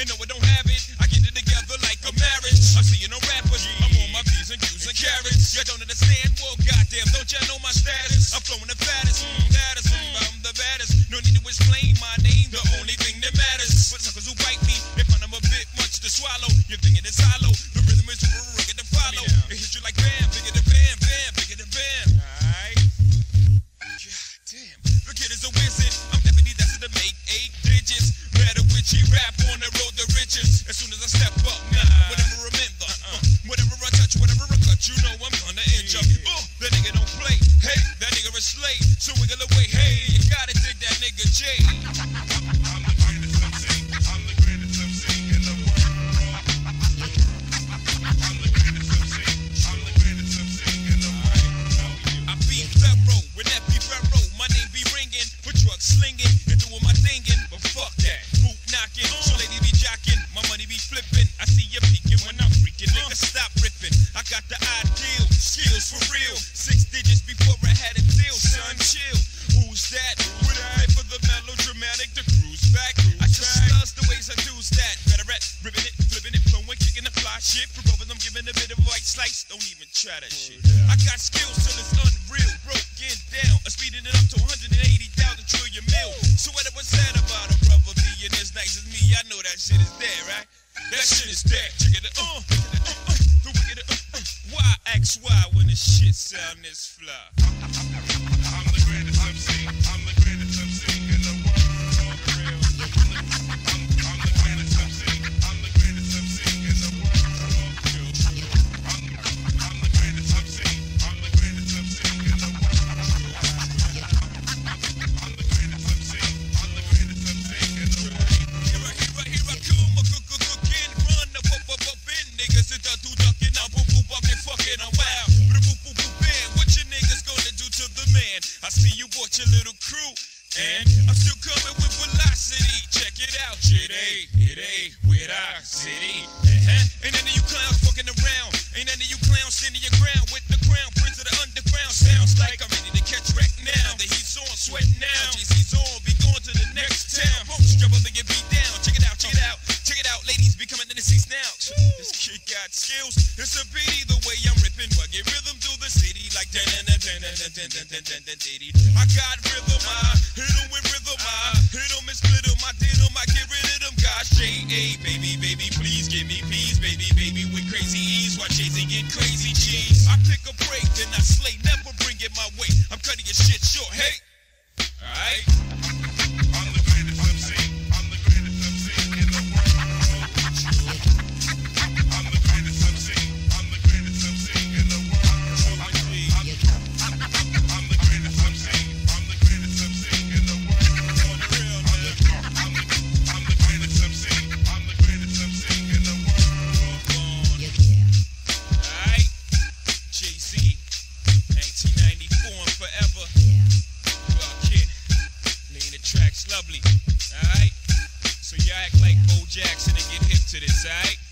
And no, I don't have it, I get it together like a marriage. I'm seeing no rappers, I'm on my P's and Q's and carrots. Y'all don't understand, well goddamn, don't y'all know my status? I'm flowing the fattest, I'm the baddest. No need to explain my name, the only thing that matters. For suckers who bite me, they find I'm a bit much to swallow. You're thinking it's hollow, the rhythm is rigged to follow. It hits you like bam, bigger than bam, bam, bigger than bam. Alright, god damn, the kid is a wizard, I'm definitely destined to make 8 digits. Better witchy rap on the road to riches. As soon as I step up, nah, whatever remember, whatever I touch, whatever I cut, you know I'm gonna end up. That nigga don't play, hey, that nigga is slave, so wiggle away, hey, you gotta dig that nigga J. I'm the greatest MC, I'm the greatest MC in the world. I'm the greatest MC, I'm the greatest MC in the world. I be Pharaoh, when that be Pharaoh, my name be ringing, for truck slinging, and doing my thingin'. But fuck that. So lady be jockin', my money be flippin'. I see you peekin' when I'm freakin', nigga stop rippin'. I got the ideal, skills for real. 6 digits before I had a deal, son, chill. Who's that? With a eye for the melodramatic, the cruise back. I just loves the ways I do's that. Better at rippin' it, flippin' it, flowin', kickin' the fly shit. For brothers, I'm giving a bit of white slice, don't even try that shit. I got skills till it's unreal, broken down. I'm speedin' it up to 180,000 trillion mil. So what it was said about a brother being as nice as me, I know that shit is there, right? That shit is there. Check it out. The wicked, why ask why when the shit sound this fly? I'm the greatest MC. I'm the greatest MC in the world. I'm the greatest MC. I'm the greatest MC in the world. I'm the greatest MC. I'm the greatest MC in the world. I'm the greatest MC. I'm the greatest MC in the world. Here I come, a cook and run the up in niggas and the do ducking now, boop boop up and fucking I'm wild. I see you watch your little crew, and I'm still coming with velocity. Check it out, it ain't with our city. Ain't none of you clowns fucking around. Ain't none of you clowns standing your ground with the crown. Prince of the underground sounds like I'm ready to catch wreck now. The heat's on, sweat now. JC's on, be going to the next town. Folks, jump up and get beat down. Check it out, ladies be coming in the seats now. This kid got skills. It's a beat the way I'm ripping, rugged rhythm through the city like da da da da da da da da da da da. I got rhythm, I hit 'em with rhythm, I hit 'em and split 'em, I did 'em, I get rid of them. Gosh, J.A., baby, please give me peace, baby, with crazy ease. Watch Jay-Z get crazy cheese. I take a break, then I slay, never bring it my way. I'm cutting your shit short, hey. Alright. I'm the greatest MC. I'm the greatest MC in the world. I'm the greatest MC. I'm the greatest MC in the world. I'm the greatest MC. I'm the greatest MC in the world. I'm the greatest MC. I'm the greatest MC in the world. Alright. Jay-Z, 1994 and forever. Tracks lovely, alright? So y'all act like Bo Jackson and get hip to this, alright?